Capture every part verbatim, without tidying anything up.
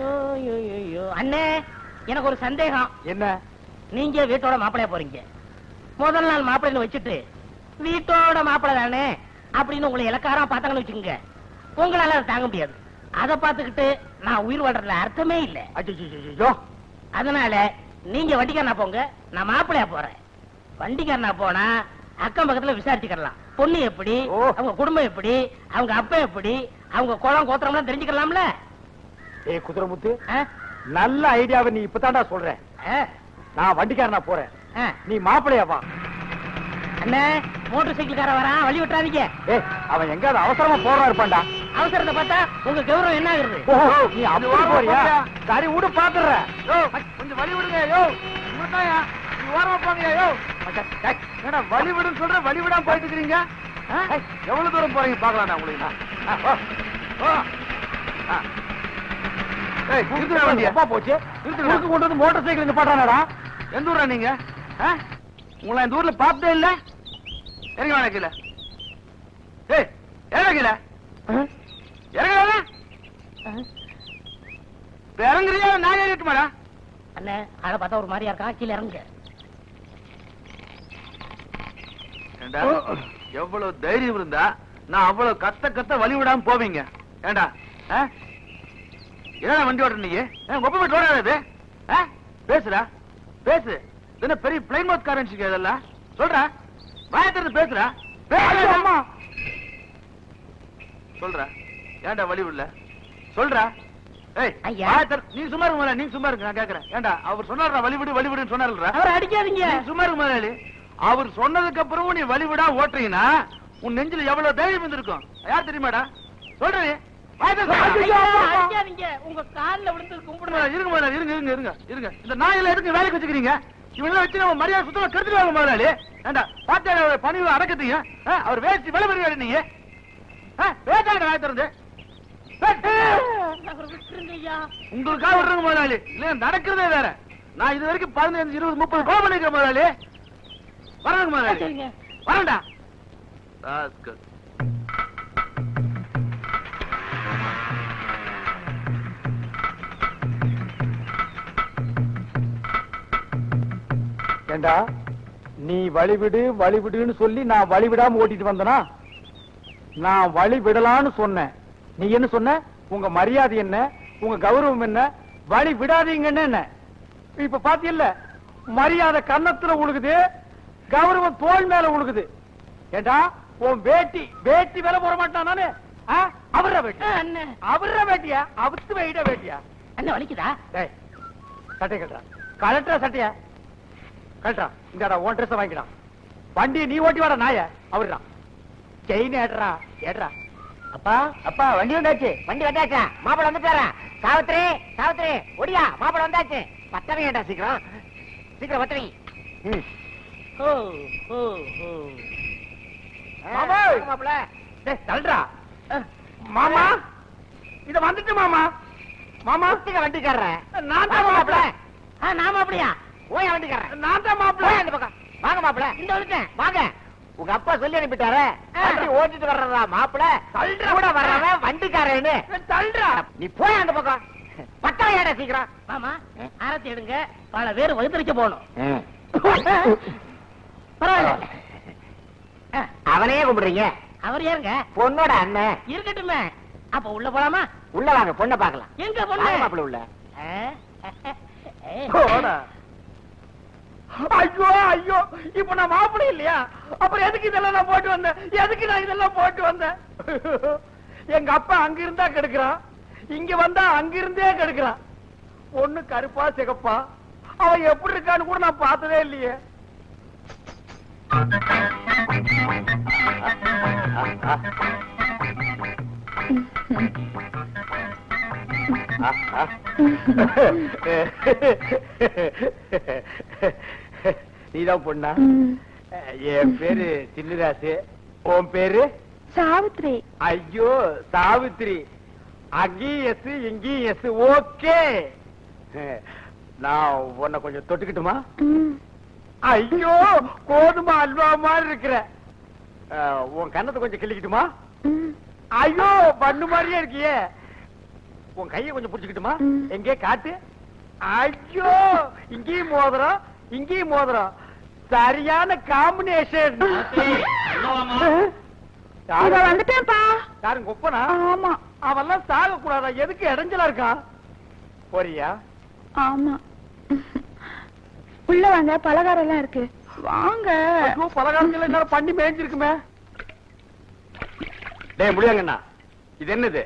அண்ணே, எனக்கு ஒரு சந்தேகம். என்ன? நீங்க வீட்டோட மாப்பிள்ளையா போறீங்க. முதல் நாள் மாப்பிள்ளைன்னு வச்சுட்டு வீட்டோட மாப்பிள்ளை தானே அப்படின்னு உங்களை இலக்காரம் பார்த்தாங்கன்னு வச்சுக்கோங்க. உங்களால அதை தாங்க முடியாது. அதை பார்த்துக்கிட்டு நான் உயிர் வாழ்றதுல அர்த்தமே இல்லை. அதனால நீங்க வண்டிக்காரனா போங்க, நான் மாப்பிள்ளையா போறேன். வண்டிக்காரனா போனா அக்கம் பக்கத்துல விசாரிச்சுக்கலாம். பொண்ணு எப்படி, அவங்க குடும்பம் எப்படி, அவங்க அப்பா எப்படி, அவங்க குளம் கோத்திரம் தெரிஞ்சுக்கலாம்ல. ஏ குதிரமுத்து, நல்ல ஐடியாவை நீ இப்பதான்டா சொல்ற. நான் வண்டிக்காரனா போறேன், நீ மாப்பிள்ளையா வா. அண்ணே, மோட்டர் சைக்கிள் கார வரா, வழி விட்டாதீங்க. ஏ அவன் எங்காவது அவசரமா போறா இருப்பான்டா. அவசரத்தை பார்த்தா உங்க கௌரவம் என்ன ஆகுது? நீ அப்படி போறியா? சரி விடு, பாத்துற. யோ கொஞ்சம் வழி விடுங்க. யோ முட்டாயா, நீ ஓரமா போங்க. யோ என்னடா வழி விடுன்னு சொல்ற, வழி விடாம போயிட்டு இருக்கீங்க. எவ்வளவு தூரம் போறீங்க பாக்கலாம் நான் உங்களுக்கு. ஏய் நிறுத்துற வண்டி எப்பா போச்சு? நிறுத்து, கொண்டு வந்து மோட்டார் சைக்கிள் இங்க பாடுறானடா. எந்த ஊரா நீங்க? உங்களா இந்த ஊர்ல பாப்பதே இல்ல. இறங்க வேணா கீழ. ஏய் இறங்க கீழ. இறங்க வேணா. இறங்குறியா? நான் ஏறிட்டுமாடா. அண்ணே ஆளை பார்த்தா ஒரு மாதிரியா இருக்கான், கீழே இறங்குங்க. ஏண்டா எவ்வளவு தைரியம் இருந்தா நான் அவ்வளவு கத்த கத்த வழி விடாம போவீங்க. ஏண்டா என்ன வண்டி ஓடுற நீங்க? ஒப்ப போய் ஓடாது. பேசுடா பேசு. என்ன பெரிய பிளைன் மவுத் காரன்சிக்கு இதெல்லாம் சொல்ற? வாயத்திலிருந்து பேசுறா. பேசுமா சொல்ற? ஏண்டா வழி விடல சொல்ற? ஏய் நீ சும்மா இருக்க, நீ சும்மா இருக்க. நான் கேக்குறேன். ஏண்டா அவர் சொன்னாரா வழி விடு வழி விடுன்னு சொன்னாரல்ல? அவரை அடிக்காதீங்க. நீ சும்மா இருக்க முதலாளி. அவர் சொன்னதுக்கு அப்புறம் நீ வழி விடா ஓட்டுறீங்கன்னா உன் நெஞ்சில எவ்வளவு தைரியம் இருந்திருக்கும் யார் தெரியுமாடா? சொல்றீ உங்க காலில் விழுந்து கும்பிடுங்க. இருங்க இருங்க இருங்க இருங்க. இந்த நாயில எதுக்கு வேலைக்கு வச்சுக்கிறீங்க? இவங்கள வச்சு நம்ம மரியாதை சுத்தமா கெடுத்துடுவாங்க முதலாளி. ஏண்டா பாத்தியாளர் பணிவு அடக்கத்தையும் அவர் வேஸ்ட் விலை பெறுவாரு. நீங்க வேட்டாளர் வாய் திறந்து உங்களுக்காக விடுறங்க முதலாளி. இல்ல நடக்கிறதே வேற. நான் இது வரைக்கும் பதினஞ்சு இருபது முப்பது கோபம் பண்ணிருக்கேன் முதலாளி. வரணுங்க முதலாளி, வரண்டா. ஏண்டா நீ வழிவிடு வழிவிடுன்னு சொல்லி நான் வழிவிடாம ஓட்டிட்டு வந்தனா? நான் வழிவிடலான்னு சொன்னேன், நீ என்ன சொன்ன? உங்க மரியாதை என்ன, உங்க கௌரவம் என்ன, வழி விடாதீங்கன்னு என்ன? இப்ப பாத்தியல்ல, மரியாதை கன்னத்துல உழுகுது, கௌரவம் தோல் மேல உழுகுது. ஏண்டா உன் வேட்டி வேட்டி மேல போற மாட்டான் நானு. அவர வேட்டி அவர வேட்டியா? அவத்து வைட வேட்டியா? என்ன வலிக்குதா? சட்டை கட்டுறா, கலட்டுற சட்டையா கல்டா. இந்தாடா உன் ட்ரெஸ் வாங்கிடா. வண்டியை நீ ஓட்டி வாடா நாய. அவருடா செயின் ஏடுறா ஏடுறா. அப்பா அப்பா வண்டி வந்தாச்சு, வண்டி வந்தாச்சா? மாப்பிள வந்துட்டாரா? சாவித்ரி சாவித்ரி ஒடியா, மாப்பிள வந்தாச்சு. பத்தவங்க ஏட்டா, சீக்கிரம் சீக்கிரம் பத்தவங்க. ஓ ஓ ஓ மாமா மாப்பிள. டேய் தள்ளுடா மாமா, இத வந்துட்டு மாமா. மாமா இங்க வண்டி காறற. நான் தான் மாப்பிள. ஆ நான் மாப்பிளையா? ஓய் வந்துக்கறேன். நான் தான் மாப்ள. அந்த பக்கம் வாங்க மாப்ள. இந்த வந்துட்டேன் வாங்க. உங்க அப்பா சொல்லி அனுப்பிட்டாரே, அப்படி ஓடிட்டு வர்றடா மாப்ள. தள்ளுற கூட வரவன் வண்டிக்காரனே. தள்ளுற நீ போய் அந்த பக்கம். பட்டாயடா சீக்கிரம். மாமா ஆரத்தி எடுங்க, பல பேர் வழுதறிக்க போணும். பரவாயில்லை அவனையே கும்பிடுறீங்க. அவர் யாருங்க? பொண்ணோட அண்ணன். இருக்கட்டுமே, அப்ப உள்ள போலாமா? உள்ள வாங்க, பொண்ணை பார்க்கலாம். எங்க பொண்ணு? மாப்ள உள்ள. போடா. ஐயோ ஐயோ, இப்ப நான் மாப்பிள்ளை இல்லையா? அப்புறம் எதுக்கு இதெல்லாம் நான் போட்டு வந்தேன்? எதுக்கு நான் இதெல்லாம் போட்டு வந்தேன்? எங்க அப்பா அங்க இருந்தா கெடுக்கிறான், இங்க வந்தா அங்கிருந்தே கெடுக்கிறான். ஒண்ணு கருப்பா சிகப்பா, அவன் எப்படி இருக்கான்னு கூட நான் பார்த்ததே இல்லையே. நீதான் பொண்ணா? என் பேரு சின்னராசு, உன் பேரு சாவித்ரி. ஐயோ சாவித்ரி, அங்கேயும் எஸ் இங்கேயும் எஸ். ஓகே, நான் உன்னை கொஞ்சம் தொட்டுக்கிட்டுமா? ஐயோ கோதுமா அல்வா மாதிரி இருக்கிற உன் கண்ணத்தை கொஞ்சம் கிள்ளிக்கிட்டுமா? ஐயோ பண்ணு மாதிரியே இருக்கியே. உன் கையை கொஞ்சம் புடிச்சுக்கிட்டுமா? எங்கே காட்டு. ஐயோ, இங்கேயும் மோதிரம் இங்கேயும் மோதிரம். சரியான காம்பினேஷன். வந்துட்டேன்ப்பா. யாரும் கொப்பனா? ஆமா, அவெல்லாம் சாக கூடாதா? எதுக்கு இடைஞ்சலா இருக்கா? போறியா? ஆமா, உள்ள வாங்க, பலகாரம் எல்லாம் இருக்கு, வாங்க. பலகாரம் பண்ணி மேய்ஞ்சிருக்குமே. டே முடியாங்கண்ணா, இது என்னது?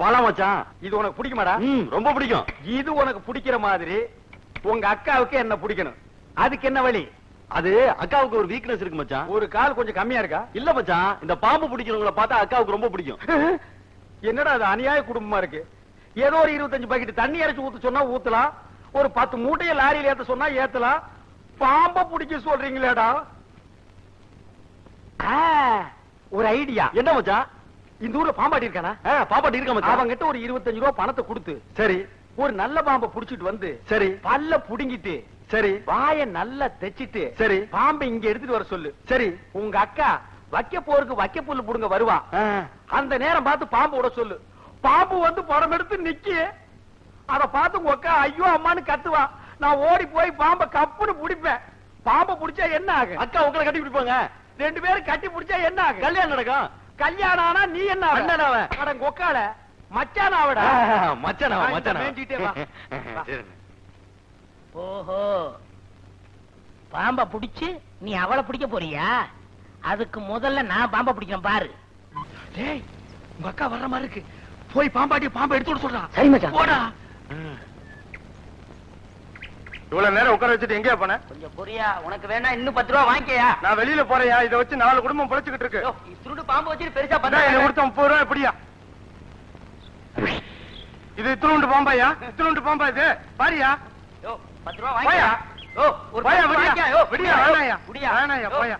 பழம் வச்சான். இது உனக்கு பிடிக்குமாடா? ரொம்ப பிடிக்கும். இது உனக்கு பிடிக்கிற மாதிரி உங்க அக்காவுக்கு என்ன பிடிக்கணும். அதுக்கு என்ன வழி? அது அக்காவுக்கு ஒரு வீக்னஸ் இருக்கு மச்சான். ஒரு கால் கொஞ்சம் கம்மியா இருக்கா? இல்ல மச்சான், இந்த பாம்பு பிடிக்கிறவங்கள பார்த்தா அக்காவுக்கு ரொம்ப பிடிக்கும். என்னடா அது அநியாய குடும்பமா இருக்கு. ஏதோ ஒரு இருபத்தஞ்சு பாக்கெட் தண்ணி அரைச்சு ஊத்து சொன்னா ஊத்தலாம், ஒரு பத்து மூட்டைய லாரியில் ஏத்த சொன்னா ஏத்தலாம், பாம்ப பிடிக்க சொல்றீங்களேடா. ஒரு ஐடியா. என்ன மச்சான்? இந்த ஊர்ல பாம்பாட்டி இருக்கானா? பாம்பாட்டி இருக்க மச்சான். அவங்க கிட்ட ஒரு இருபத்தஞ்சு ரூபாய் பணத்தை கொடுத்து, சரி, ஒரு நல்ல பாம்பை புடிச்சிட்டு வந்து, சரி, பல்ல புடுங்கிட்டு, சரி, வாயை நல்லா தைச்சிட்டு, சரி, பாம்பை இங்க எடுத்துட்டு வர சொல்லு. சரி, உங்க அக்கா வைக்க போருக்கு வைக்க புல்லு புடுங்க வருவா, அந்த நேரம் பார்த்து பாம்பு விட சொல்லு. பாம்பு வந்து படம் எடுத்து நிக்கி, அதை பார்த்து உங்க அக்கா ஐயோ அம்மான்னு கத்துவா. நான் ஓடி போய் பாம்பை கப்புன்னு பிடிப்பேன். பாம்பை பிடிச்சா என்ன ஆகும்? அக்கா உங்களை கட்டி பிடிப்பாங்க. ரெண்டு பேரும் கட்டி பிடிச்சா என்ன ஆகும்? கல்யாணம் நடக்கும். கல்யாணம் ஆனா நீ என்ன அண்ணன் கொக்கால மச்சான் ஆவட மச்சான் மச்சான் வேண்டிட்டே வா. ஓஹோ, பாம்பை பிடிச்சு நீ அவளை பிடிக்க போறியா? அதுக்கு முதல்ல நான் பாம்பை பிடிக்கிறேன் பாரு. டேய், உங்க அக்கா வர்ற மாதிரி இருக்கு, போய் பாம்பாட்டி பாம்பை எடுத்து விட சொல்றான். சரி மச்சான் போடா. இவ்வளவு நேரம் உட்கார வச்சுட்டு எங்கயா போன? கொஞ்சம் பொரியா, உனக்கு வேணா இன்னும் பத்து ரூபா வாங்கிக்கையா? நான் வெளியில போறேயா, இதை வச்சு நாலு குடும்பம் பிழைச்சுக்கிட்டு இருக்கு. திருடு பாம்பு வச்சு பெருசா பண்ணா என்ன கொடுத்த முப்பது ரூபா எப்படியா? இது திருண்டு பாம்பாயா? திருண்டு பாம்பா இது பாரியா? பத்து ரூபா வாங்கியா? ஓ ஒரு பாயா வாங்கியா? ஓ விடியா வேணாயா, விடியா வேணாயா, போயா.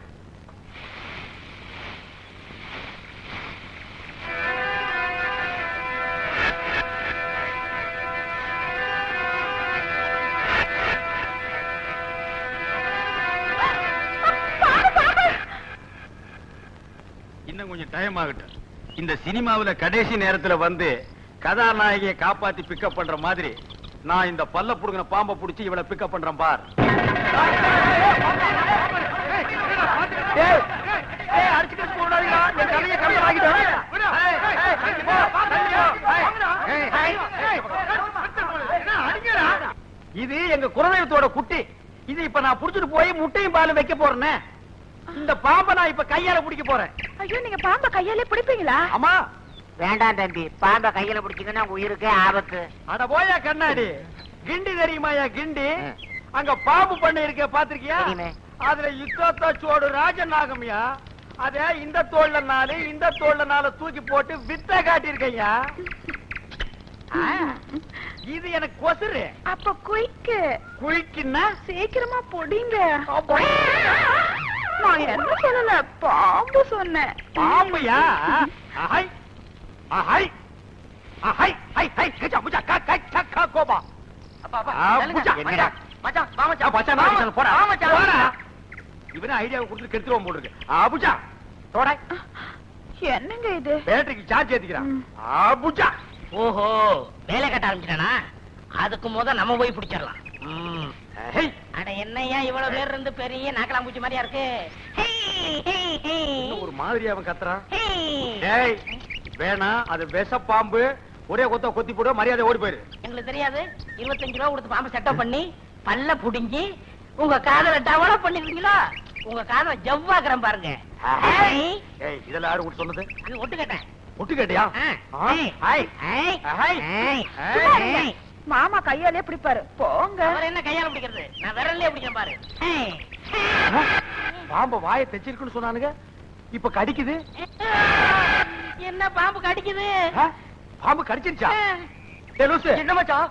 இன்னும் கொஞ்சம் டைம் ஆகட்டும். இந்த சினிமாவில கடைசி நேரத்துல வந்து கதாநாயகியை காப்பாத்தி பிக்கப் பண்ற மாதிரி நான் இந்த பல்ல புடுங்கின பாம்பை புடிச்சு இவளை பிக்கப் பண்றேன் பார். இது எங்க குலதெய்வத்தோட குட்டி. இது இப்ப நான் புடிச்சிட்டு போய் முட்டையும் பாலும் வைக்க போறேன்னு. இந்த பாம்பை நான் இப்ப கையால பிடிக்க போறேன். ஐயோ, நீங்க பாம்பை கையாலே பிடிப்பீங்களா? ஆமா. வேண்டாம் தம்பி, பாம்பை கையில பிடிச்சீங்கன்னா உயிருக்கே ஆபத்து. அட போயா கண்ணாடி, கிண்டி தெரியுமாயா? கிண்டி அங்க பாம்பு பண்ண இருக்க பாத்திருக்கியா? அதுல இத்தோத்தோ சோடு ராஜநாகம்யா. அத இந்த தோல்ல நாலு இந்த தோல்ல நாலு தூக்கி போட்டு வித்த காட்டி இருக்கையா. இது எனக்கு கொசுரு. அப்ப குயிக்கு குயிக்குன்னா சீக்கிரமா பொடிங்க. நான் என்ன சொல்லல, பாம்பு சொன்ன. பாம்புயா? ஆஹாய் ஆஹாய் ஆஹாய் ஹை ஹை கச்சா முச்சா கா கா கா கா கோபா. அப்பா அப்பா முச்சா என்னடா மச்சான்? வா மச்சான். மச்சான் நான் போறேன். வா மச்சான் போடா. இவனே ஐடியாவை கொடுத்து கெடுத்துறோம் போல இருக்கு. ஆபுச்சா தோடை. என்னங்க இது? பேட்டரிக்கு சார்ஜ் ஏத்திக்கறான். ஆபுச்சா. ஓஹோ, வேலை கட்ட ஆரம்பிச்சிட்டானா? அதுக்கு முத நம்ம போய் பிடிச்சிரலாம். ம் ஹே, அட என்னையா இவ்வளவு பேர் இருந்து பெரிய நாக்கலாம் பூச்சி மாதிரியா இருக்கு. ஹே ஹே ஹே ஒரு மாதிரியா அவன் கத்துறான். டேய் வேணா, அது விஷ பாம்பு, ஒரே கொத்த கொத்தி போடு, மரியாதை ஓடி போயிரு. உங்களுக்கு தெரியாது, இருபத்தஞ்சு ரூபா கொடுத்து பாம்பு செட்டப் பண்ணி பல்ல புடுங்கி உங்க காதல டெவலப் பண்ணிருக்கீங்களா? உங்க காதல ஜவ்வாக்குறேன் பாருங்க. இதெல்லாம் யாரு கூட சொன்னது? அது ஒட்டு கேட்டேன். ஒட்டு கேட்டியா? மாமா கையாலே பிடிப்பாரு, போங்க. அவர் என்ன கையால பிடிக்கிறது? நான் விரல்லே பிடிக்கிறேன் பாரு. பாம்பு வாயை தைச்சிருக்குன்னு சொன்னானுங்க, இப்ப கடிக்குது. என்ன பாம்பு கடிக்குது? பாம்பு கடிச்சிருச்சா? என்ன மச்சான்?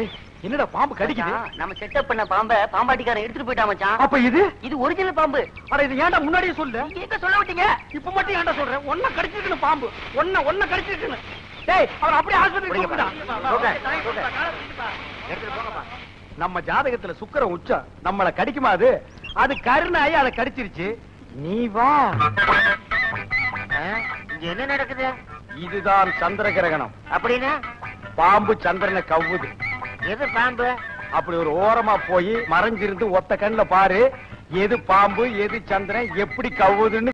ஏய் என்னடா பாம்பு கடிக்குது? நம்ம செட்டப் பண்ண பாம்பை பாம்பாட்டிக்காரன் எடுத்துட்டு போயிட்டா மச்சான். அப்ப இது இது ஒரிஜினல் பாம்பு. அட இது ஏன்டா முன்னாடியே சொல்லு? எங்க சொல்ல விட்டீங்க? இப்ப மட்டும் ஏன்டா சொல்றேன்? ஒண்ண கடிச்சிருக்குன்னு பாம்பு, ஒண்ண ஒண்ண கடிச்சிருக்குன்னு. டேய் அவர் அப்படியே ஆஸ்பத்திரிக்கு கூப்பிடா. ஓகே ஓகே எடுத்துட்டு போங்கப்பா. நம்ம ஜாதகத்துல சுக்கிரன் உச்சம், நம்மள கடிக்குமா? அது அது கருணாயி அத கடிச்சிருச்சு. நீ வா. இங்க என்ன நடக்குது? இதுதான் சந்திர கிரகணம். அப்படின்னா பாம்பு சந்திரனை கவ்வுது. எது பாம்பு? அப்படி ஒரு ஓரமா போய் மறைஞ்சிருந்து ஒத்த கண்ணில் பாரு, எது பாம்பு எது சந்திரன் எப்படி கவ்வுதுன்னு